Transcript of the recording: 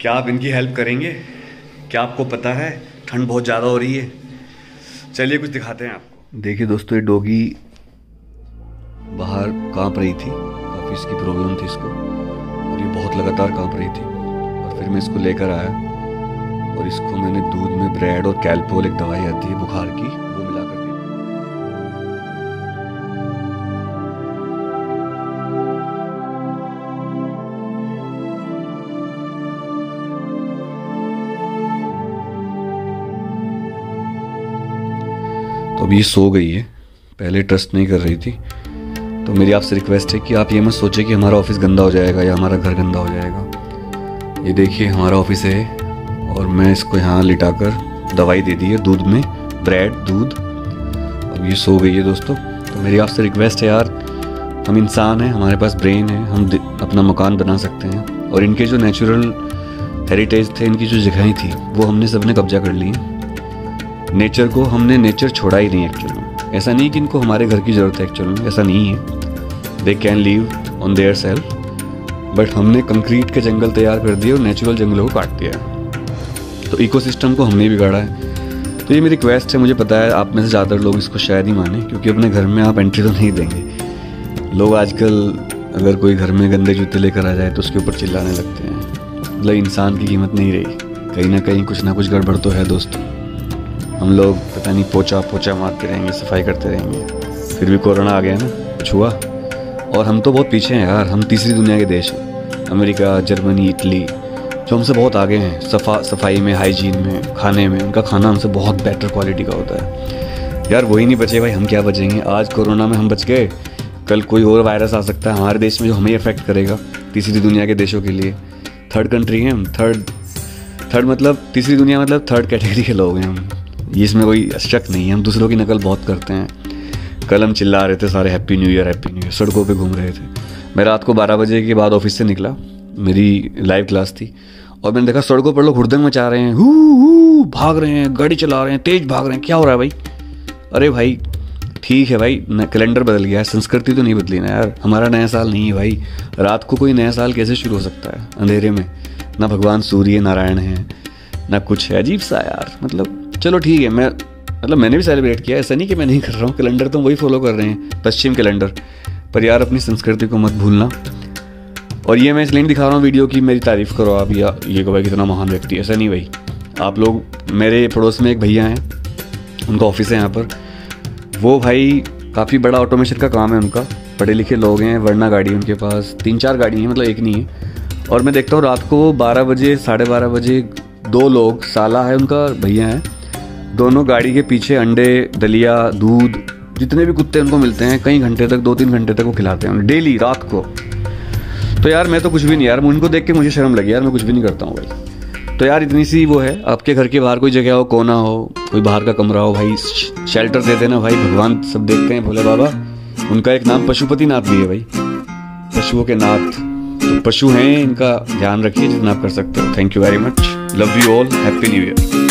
क्या आप इनकी हेल्प करेंगे? क्या आपको पता है ठंड बहुत ज़्यादा हो रही है? चलिए कुछ दिखाते हैं आपको। देखिए दोस्तों, ये डॉगी बाहर काँप रही थी, काफ़ी इसकी प्रॉब्लम थी इसको, और ये बहुत लगातार काँप रही थी। और फिर मैं इसको लेकर आया और इसको मैंने दूध में ब्रेड और कैल्पोल, एक दवाई आती है बुखार की, वो मिलाकर तो अभी ये सो गई है। पहले ट्रस्ट नहीं कर रही थी। तो मेरी आपसे रिक्वेस्ट है कि आप ये मत सोचें कि हमारा ऑफिस गंदा हो जाएगा या हमारा घर गंदा हो जाएगा। ये देखिए हमारा ऑफिस है और मैं इसको यहाँ लिटाकर दवाई दे दी है दूध में, ब्रेड दूध। अब ये सो गई है दोस्तों। तो मेरी आपसे रिक्वेस्ट है यार, हम इंसान हैं, हमारे पास ब्रेन है, हम अपना मकान बना सकते हैं। और इनके जो नेचुरल हेरिटेज थे, इनकी जो जगहें थी, वो हमने सबने कब्जा कर ली है। नेचर को हमने, नेचर छोड़ा ही नहीं एक्चुअल में। ऐसा नहीं कि इनको हमारे घर की ज़रूरत है एक्चुअल में, ऐसा नहीं है। They can live on their self, but हमने कंक्रीट के जंगल तैयार कर दिए और नेचुरल जंगलों को काट दिया है। तो इकोसिस्टम को हमने बिगाड़ा है। तो ये मेरी रिक्वेस्ट है। मुझे पता है आप में से ज़्यादातर लोग इसको शायद ही माने, क्योंकि अपने घर में आप एंट्री तो नहीं देंगे। लोग आजकल अगर कोई घर में गंदे जूते लेकर आ जाए तो उसके ऊपर चिल्लाने लगते हैं। मतलब इंसान की कीमत नहीं रही। कहीं ना कहीं कुछ ना कुछ गड़बड़ तो है दोस्तों। हम लोग पता नहीं पोछा मारते रहेंगे, सफाई करते रहेंगे, फिर भी कोरोना आ गया ना, कुछ हुआ। और हम तो बहुत पीछे हैं यार, हम तीसरी दुनिया के देश हैं। अमेरिका, जर्मनी, इटली जो हमसे बहुत आगे हैं सफाई में, हाइजीन में, खाने में। उनका खाना हमसे बहुत बेटर क्वालिटी का होता है। यार वही नहीं बचे भाई, हम क्या बचेंगे? आज कोरोना में हम बच गए, कल कोई और वायरस आ सकता है हमारे देश में जो हमें अफेक्ट करेगा। तीसरी दुनिया के देशों के लिए थर्ड कंट्री हैं हम। थर्ड मतलब तीसरी दुनिया, मतलब थर्ड कैटेगरी के लोग हैं हम। इसमें कोई शक नहीं है। हम दूसरों की नकल बहुत करते हैं। कल हम चिल्ला रहे थे सारे हैप्पी न्यू ईयर, सड़कों पे घूम रहे थे। मैं रात को 12 बजे के बाद ऑफिस से निकला, मेरी लाइव क्लास थी, और मैंने देखा सड़कों पर लोग हुड़दंग मचा रहे हैं, हू हू भाग रहे हैं, गाड़ी चला रहे हैं, तेज भाग रहे हैं। क्या हो रहा है भाई? अरे भाई ठीक है भाई, कैलेंडर बदल गया है, संस्कृति तो नहीं बदली ना यार। हमारा नया साल नहीं है भाई। रात को कोई नया साल कैसे शुरू हो सकता है अंधेरे में? ना भगवान सूर्य नारायण है, ना कुछ है। अजीब सा यार, मतलब चलो ठीक है। मैं मतलब मैंने भी सेलिब्रेट किया, ऐसा नहीं कि मैं नहीं कर रहा हूँ। कैलेंडर तो वही फॉलो कर रहे हैं, पश्चिम कैलेंडर। पर यार अपनी संस्कृति को मत भूलना। और ये मैं इसलिए नहीं दिखा रहा हूँ वीडियो की मेरी तारीफ़ करो आप, या ये को भाई कितना महान व्यक्ति, ऐसा नहीं भाई। आप लोग, मेरे पड़ोस में एक भैया हैं, उनका ऑफिस है यहाँ पर। वो भाई काफ़ी बड़ा ऑटोमेशन का काम है उनका, पढ़े लिखे लोग हैं, वरना गाड़ी उनके पास 3-4 गाड़ी हैं, मतलब एक नहीं है। और मैं देखता हूँ रात को 12 बजे, 12:30 बजे, 2 लोग, साला है उनका, भैया हैं, दोनों गाड़ी के पीछे अंडे, दलिया, दूध, जितने भी कुत्ते उनको मिलते हैं, कई घंटे तक, 2-3 घंटे तक वो खिलाते हैं डेली रात को। तो यार मैं तो कुछ भी नहीं यार, उनको देख के मुझे शर्म लगी यार, मैं कुछ भी नहीं करता हूँ भाई। तो यार इतनी सी वो है। आपके घर के बाहर कोई जगह हो, कोना हो, कोई बाहर का कमरा हो भाई, शेल्टर दे देना भाई। भगवान सब देखते हैं, भोले बाबा, उनका एक नाम पशुपति नाथ भी है भाई, पशुओं के नाथ। तो पशु हैं, इनका ध्यान रखिए जितना आप कर सकते हो। Thank you very much. Love you all. Happy New Year.